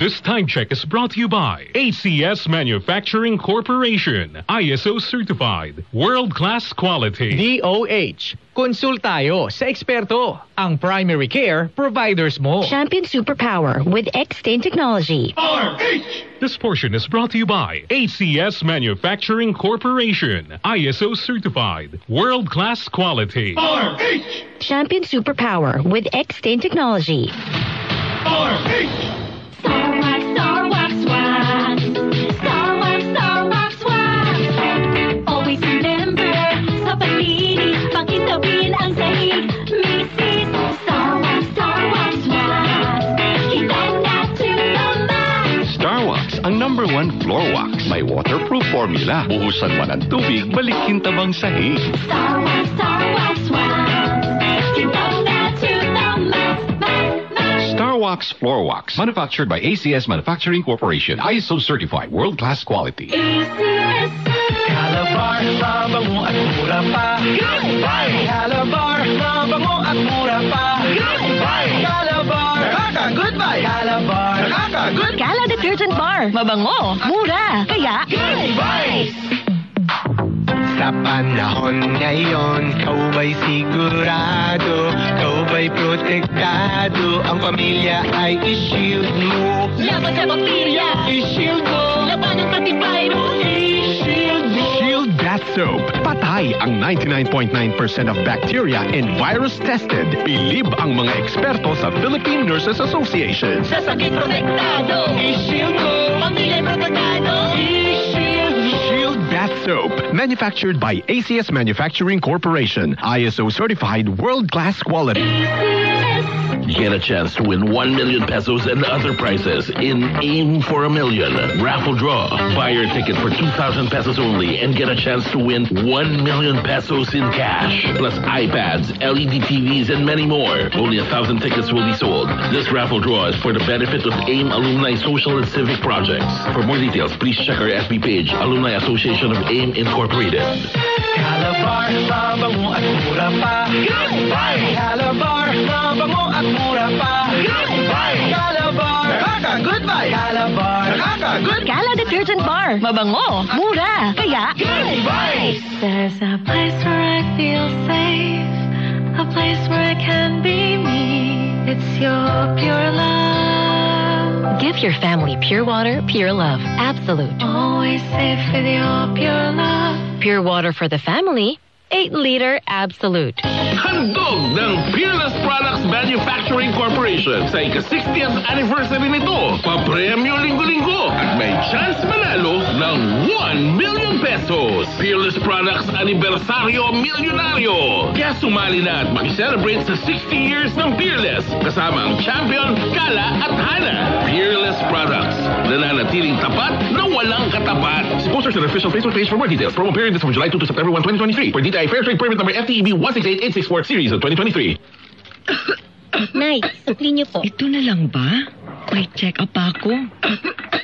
This time check is brought to you by ACS Manufacturing Corporation, ISO certified, world-class quality. DOH, consult tayo sa eksperto, ang primary care providers mo. Champion superpower with Xtend Technology. RH! This portion is brought to you by ACS Manufacturing Corporation, ISO certified, world-class quality. RH! Champion superpower with Xtend Technology. RH! Number 1 floor wax. May waterproof formula. Buhusan man ang tubig, balikin tabang sahig. Star Wax Wax. Kintab na to the Star Wax Floor Wax. Manufactured by ACS Manufacturing Corporation. ISO certified. World-class quality. ACS. Halabar, laba mo at mura pa. Goodbye! Halabar, laba mo at mura pa. Goodbye! Halabar. Nakaka, goodbye! Halabar. Nakaka, goodbye! Calla Detergent Bar. Mabango, mura, kaya goodbye! Sa panahon ngayon, kau ba'y sigurado? Kau ba'y protektado? Ang pamilya ay i-shield mo. Laban sa bakterya, i-shield mo. Laban ang patibay mo, i-shield mo. Shield Bath Soap. Patay ang 99.9% of bacteria and virus tested. Bilib ang mga eksperto sa Philippine Nurses Association. Sa sakit protektado, i-shield mo. Pamilya protektado, i-shield mo. Shield Bath Soap. Manufactured by ACS Manufacturing Corporation. ISO certified, world-class quality. Get a chance to win 1 million pesos and other prizes in AIM for a Million. Raffle draw. Buy your ticket for 2,000 pesos only and get a chance to win 1 million pesos in cash. Plus iPads, LED TVs, and many more. Only 1,000 tickets will be sold. This raffle draw is for the benefit of AIM Alumni Social and Civic Projects. For more details, please check our FB page, Alumni Association of AIM Incorporated. Halabar, mo at mura pa. Goodbye! Halabar, mo at mura pa. Goodbye! Halabar, nakaka, goodbye! Halabar, nakaka, goodbye! Calla Detergent Bar. Mabango, mura, kaya goodbye! There's a place where I feel safe, a place where I can be me. It's your pure love. Give your family pure water, pure love. Absolute. Always safe with your pure love. Pure water for the family, 8-liter Absolute. Handog ng Peerless Products Manufacturing Corporation sa ika-60th anniversary nito. Papremyo linggo-linggo at may chance manalo ng 1 million pesos. Peerless Products Anibersaryo Milyonaryo. Kaya sumali na at mag-celebrate sa 60 years ng Peerless kasama ang champion Kala at Hana. Peerless Products, nananatiling tapat na walang katapat. Sponsors and official Facebook page for more details. Promo period is from July 2 to September 1, 2023. For DTI Fair Trade Permit number FTEB 168864 series of 2023. Nay, saklin niyo po. Ito na lang ba? May check-up pa ako.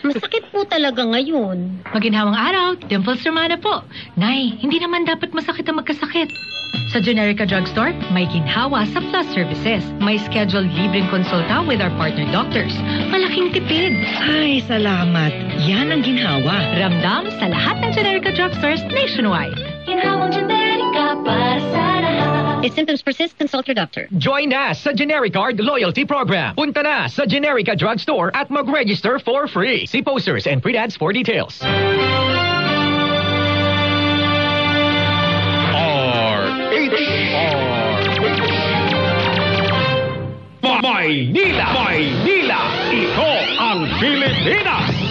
Masakit po talaga ngayon. Maginhawang araw, Dimples Romana po. Nay, hindi naman dapat masakit ang magkasakit. Sa Generika Drugstore, may ginhawa sa Plus Services. May scheduled libreng konsulta with our partner doctors. Malaking tipid. Ay, salamat. Yan ang ginhawa. Ramdam sa lahat ng Generika Drugstores nationwide. Ginhawang Generika para sa lahat. If symptoms persist, consult your doctor. Join us sa Genericard Loyalty Program. Punta na sa Generika Drugstore at mag-register for free. See posters and predads for details. Maynila! Maynila! Ito ang Pilipinas!